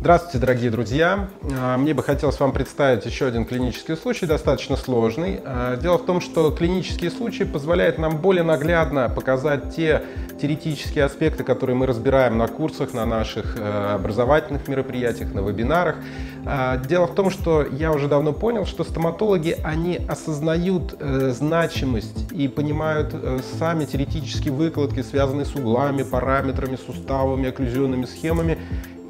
Здравствуйте, дорогие друзья! Мне бы хотелось вам представить еще один клинический случай, достаточно сложный. Дело в том, что клинические случаи позволяют нам более наглядно показать те теоретические аспекты, которые мы разбираем на курсах, на наших образовательных мероприятиях, на вебинарах. Дело в том, что я уже давно понял, что стоматологи, они осознают значимость и понимают сами теоретические выкладки, связанные с углами, параметрами, суставами, окклюзионными схемами,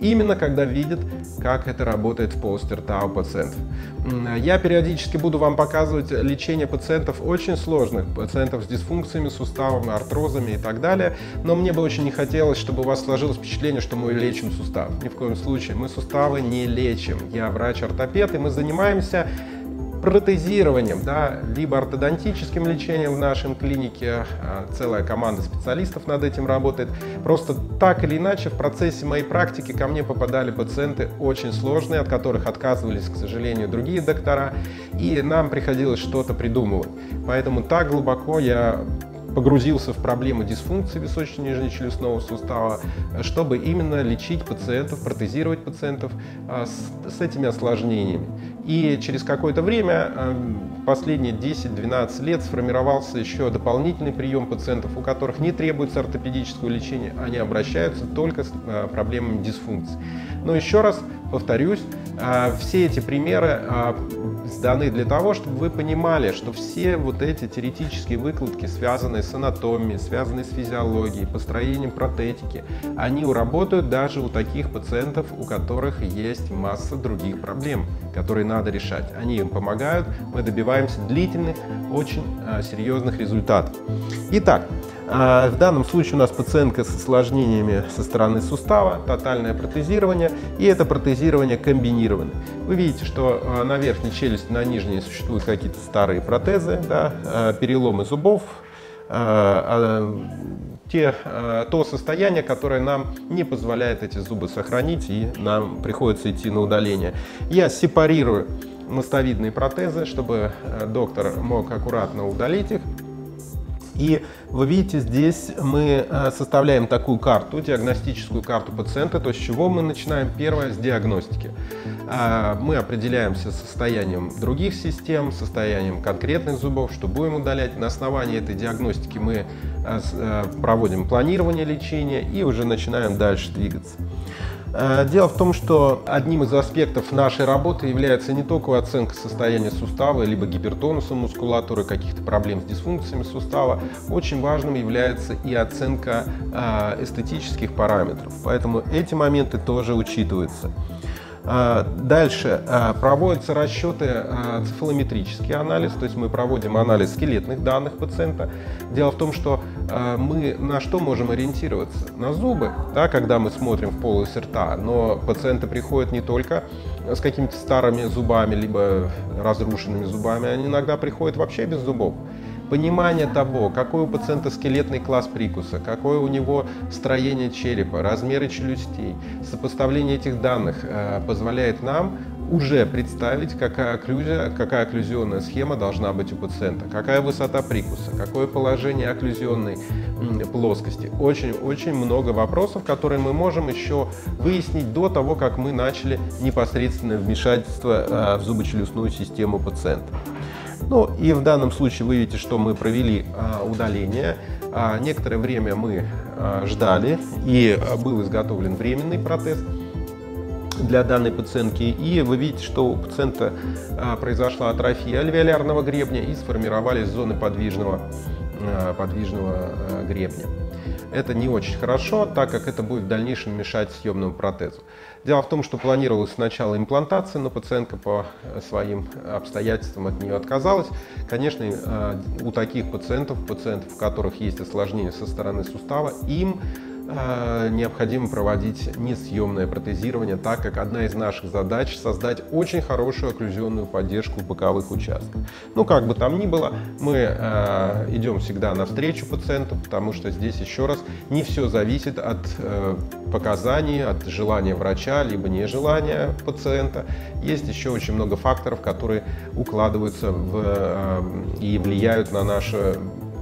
именно когда видят, как это работает в полости рта у пациентов. Я периодически буду вам показывать лечение пациентов очень сложных, пациентов с дисфункциями, суставами, артрозами и так далее, но мне бы очень не хотелось, чтобы у вас сложилось впечатление, что мы лечим сустав. Ни в коем случае, мы суставы не лечим. Я врач-ортопед, и мы занимаемся протезированием, либо ортодонтическим лечением в нашем клинике, целая команда специалистов над этим работает. Просто так или иначе в процессе моей практики ко мне попадали пациенты очень сложные, от которых отказывались, к сожалению, другие доктора, и нам приходилось что-то придумывать. Поэтому так глубоко я погрузился в проблему дисфункции височно-нижнечелюстного сустава, чтобы именно лечить пациентов, протезировать пациентов с этими осложнениями. И через какое-то время, последние 10-12 лет, сформировался еще дополнительный прием пациентов, у которых не требуется ортопедическое лечение, они обращаются только с проблемами дисфункции. Но еще раз повторюсь, все эти примеры сданы для того, чтобы вы понимали, что все вот эти теоретические выкладки, связанные с анатомией, связанные с физиологией, построением протетики, они работают даже у таких пациентов, у которых есть масса других проблем, которые надо решать. Они им помогают, мы добиваемся длительных, очень серьезных результатов. Итак, в данном случае у нас пациентка с осложнениями со стороны сустава, тотальное протезирование, и это протезирование комбинировано. Вы видите, что на верхней челюсти, на нижней существуют какие-то старые протезы, переломы зубов, то состояние, которое нам не позволяет эти зубы сохранить, и нам приходится идти на удаление. Я сепарирую мостовидные протезы, чтобы доктор мог аккуратно удалить их. И вы видите, здесь мы составляем такую карту, диагностическую карту пациента, то, с чего мы начинаем. Первое, с диагностики. Мы определяемся состоянием других систем, состоянием конкретных зубов, что будем удалять. На основании этой диагностики мы проводим планирование лечения и уже начинаем дальше двигаться. Дело в том, что одним из аспектов нашей работы является не только оценка состояния сустава, либо гипертонуса мускулатуры, каких-то проблем с дисфункциями сустава. Очень важным является и оценка эстетических параметров. Поэтому эти моменты тоже учитываются. Дальше проводятся расчеты, цефалометрический анализ, то есть мы проводим анализ скелетных данных пациента. Дело в том, что мы на что можем ориентироваться? На зубы, когда мы смотрим в полость рта, но пациенты приходят не только с какими-то старыми зубами, либо разрушенными зубами, они иногда приходят вообще без зубов. Понимание того, какой у пациента скелетный класс прикуса, какое у него строение черепа, размеры челюстей, сопоставление этих данных позволяет нам уже представить, какая окклюзионная схема должна быть у пациента, какая высота прикуса, какое положение окклюзионной плоскости. Очень-очень много вопросов, которые мы можем еще выяснить до того, как мы начали непосредственное вмешательство в зубочелюстную систему пациента. Ну и в данном случае вы видите, что мы провели удаление. Некоторое время мы ждали, и был изготовлен временный протез для данной пациентки. И вы видите, что у пациента произошла атрофия альвеолярного гребня и сформировались зоны подвижного гребня. Это не очень хорошо, так как это будет в дальнейшем мешать съемному протезу. Дело в том, что планировалась сначала имплантация, но пациентка по своим обстоятельствам от нее отказалась. Конечно, у таких пациентов, у которых есть осложнения со стороны сустава, им необходимо проводить несъемное протезирование, так как одна из наших задач — создать очень хорошую окклюзионную поддержку боковых участков. Ну, как бы там ни было, мы идем всегда навстречу пациенту, потому что здесь еще раз не все зависит от показаний, от желания врача, либо нежелания пациента. Есть еще очень много факторов, которые укладываются и влияют на наше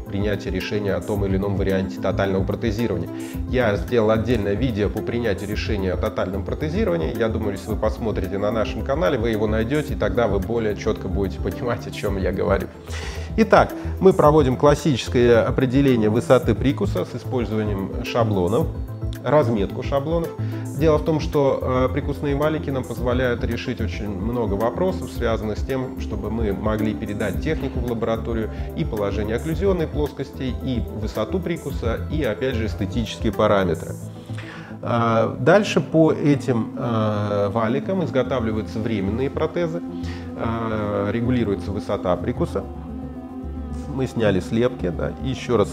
принятия решения о том или ином варианте тотального протезирования. Я сделал отдельное видео по принятию решения о тотальном протезировании. Я думаю, если вы посмотрите на нашем канале, вы его найдете, и тогда вы более четко будете понимать, о чем я говорю. Итак, мы проводим классическое определение высоты прикуса с использованием шаблонов, разметку шаблонов. Дело в том, что прикусные валики нам позволяют решить очень много вопросов, связанных с тем, чтобы мы могли передать технику в лабораторию, и положение окклюзионной плоскости, и высоту прикуса, и, опять же, эстетические параметры. Дальше по этим валикам изготавливаются временные протезы, регулируется высота прикуса. Мы сняли слепки, да, и еще раз,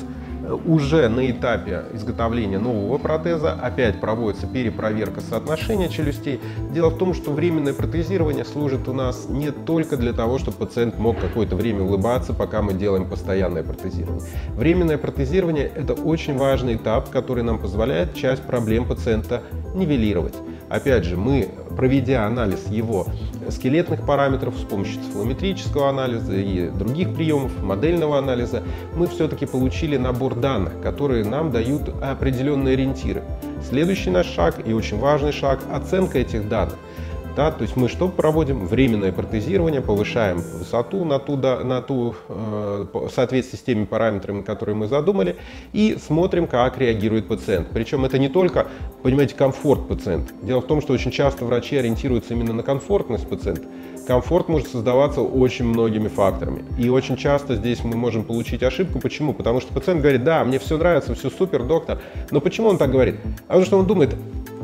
уже на этапе изготовления нового протеза опять проводится перепроверка соотношения челюстей. Дело в том, что временное протезирование служит у нас не только для того, чтобы пациент мог какое-то время улыбаться, пока мы делаем постоянное протезирование. Временное протезирование – это очень важный этап, который нам позволяет часть проблем пациента нивелировать. Опять же, мы, проведя анализ его скелетных параметров с помощью цифлометрического анализа и других приемов, модельного анализа, мы все-таки получили набор данных, которые нам дают определенные ориентиры. Следующий наш шаг, и очень важный шаг, оценка этих данных. Да, то есть мы что проводим? Временное протезирование, повышаем высоту в соответствии с теми параметрами, которые мы задумали, и смотрим, как реагирует пациент. Причем это не только, понимаете, комфорт пациента. Дело в том, что очень часто врачи ориентируются именно на комфортность пациента. Комфорт может создаваться очень многими факторами. И очень часто здесь мы можем получить ошибку. Почему? Потому что пациент говорит: да, мне все нравится, все супер, доктор. Но почему он так говорит? А потому что он думает: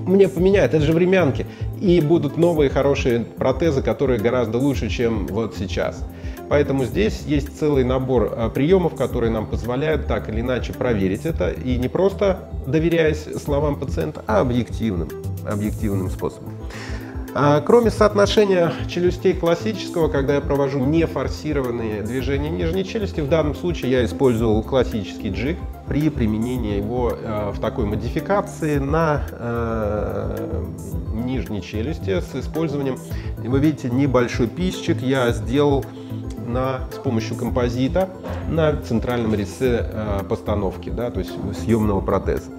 мне поменяют, это же времянки, и будут новые хорошие протезы, которые гораздо лучше, чем вот сейчас. Поэтому здесь есть целый набор приемов, которые нам позволяют так или иначе проверить это, и не просто доверяясь словам пациента, а объективным способом. Кроме соотношения челюстей классического, когда я провожу нефорсированные движения нижней челюсти, в данном случае я использовал классический джиг при применении его в такой модификации на нижней челюсти с использованием, вы видите, небольшой писчик я сделал с помощью композита на центральном резце постановки, да, то есть съемного протеза.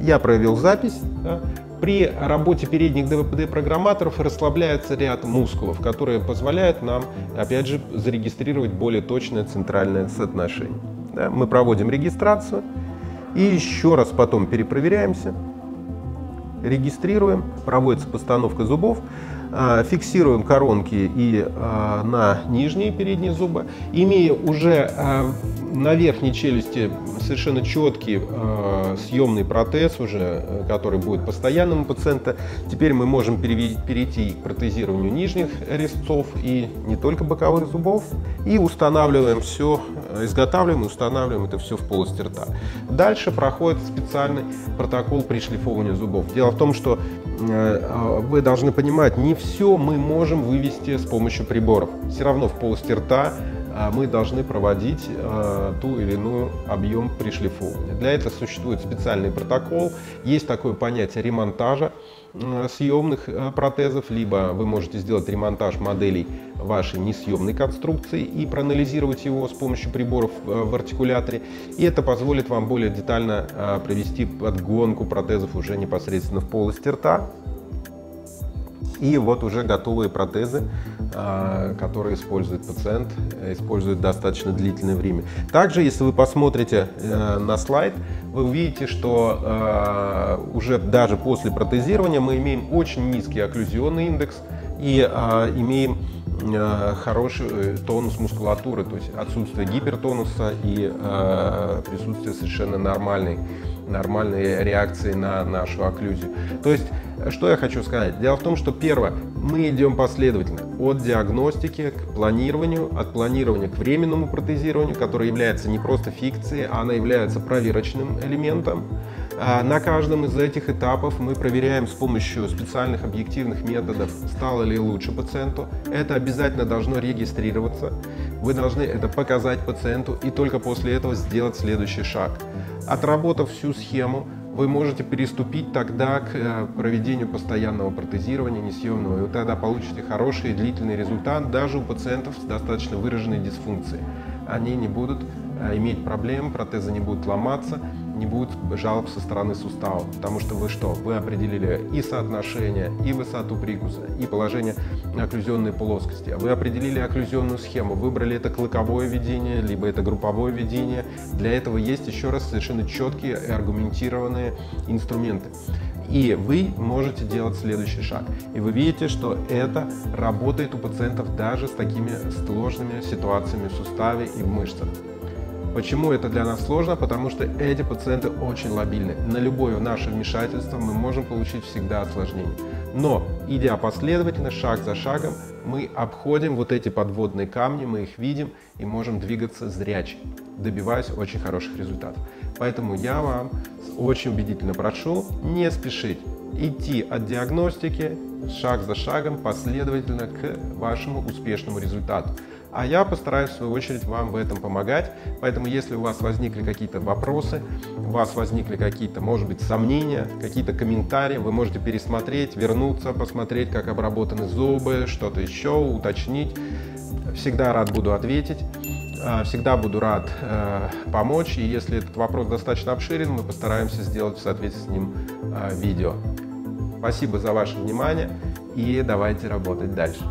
Я провел запись. Да. При работе передних ДВПД-программаторов расслабляется ряд мускулов, которые позволяют нам, опять же, зарегистрировать более точное центральное соотношение. Да, мы проводим регистрацию и еще раз потом перепроверяемся, регистрируем, проводится постановка зубов, фиксируем коронки и на нижние передние зубы, имея уже на верхней челюсти совершенно четкий съемный протез, уже, который будет постоянным у пациента. Теперь мы можем перейти к протезированию нижних резцов и не только боковых зубов. И устанавливаем все, изготавливаем и устанавливаем это все в полости рта. Дальше проходит специальный протокол пришлифования зубов. Дело в том, что вы должны понимать, не все мы можем вывести с помощью приборов. Все равно в полости рта мы должны проводить ту или иную объем пришлифования. Для этого существует специальный протокол. Есть такое понятие ремонтажа съемных протезов, либо вы можете сделать ремонтаж моделей вашей несъемной конструкции и проанализировать его с помощью приборов в артикуляторе, и это позволит вам более детально провести подгонку протезов уже непосредственно в полости рта. И вот уже готовые протезы, которые использует пациент, используют достаточно длительное время. Также, если вы посмотрите на слайд, вы увидите, что уже даже после протезирования мы имеем очень низкий окклюзионный индекс и имеем хороший тонус мускулатуры, то есть отсутствие гипертонуса и присутствие совершенно нормальной реакции на нашу окклюзию. То есть, что я хочу сказать? Дело в том, что первое, мы идем последовательно от диагностики к планированию, от планирования к временному протезированию, которое является не просто фикцией, а она является проверочным элементом. На каждом из этих этапов мы проверяем с помощью специальных объективных методов, стало ли лучше пациенту. Это обязательно должно регистрироваться. Вы должны это показать пациенту и только после этого сделать следующий шаг. Отработав всю схему, вы можете переступить тогда к проведению постоянного протезирования несъемного, и вы тогда получите хороший и длительный результат даже у пациентов с достаточно выраженной дисфункцией. Они не будут иметь проблем, протезы не будут ломаться, не будет жалоб со стороны сустава, потому что вы что? Вы определили и соотношение, и высоту прикуса, и положение окклюзионной плоскости. Вы определили окклюзионную схему, выбрали это клыковое ведение, либо это групповое ведение. Для этого есть, еще раз, совершенно четкие и аргументированные инструменты. И вы можете делать следующий шаг. И вы видите, что это работает у пациентов даже с такими сложными ситуациями в суставе и в мышцах. Почему это для нас сложно? Потому что эти пациенты очень лобильны. На любое наше вмешательство мы можем получить всегда осложнение. Но, идя последовательно, шаг за шагом, мы обходим вот эти подводные камни, мы их видим и можем двигаться зряче, добиваясь очень хороших результатов. Поэтому я вам очень убедительно прошу не спешить, идти от диагностики шаг за шагом последовательно к вашему успешному результату. А я постараюсь, в свою очередь, вам в этом помогать. Поэтому, если у вас возникли какие-то вопросы, у вас возникли какие-то, может быть, сомнения, какие-то комментарии, вы можете пересмотреть, вернуться, посмотреть, как обработаны зубы, что-то еще, уточнить. Всегда рад буду ответить, всегда буду рад помочь. И если этот вопрос достаточно обширен, мы постараемся сделать в соответствии с ним видео. Спасибо за ваше внимание и давайте работать дальше.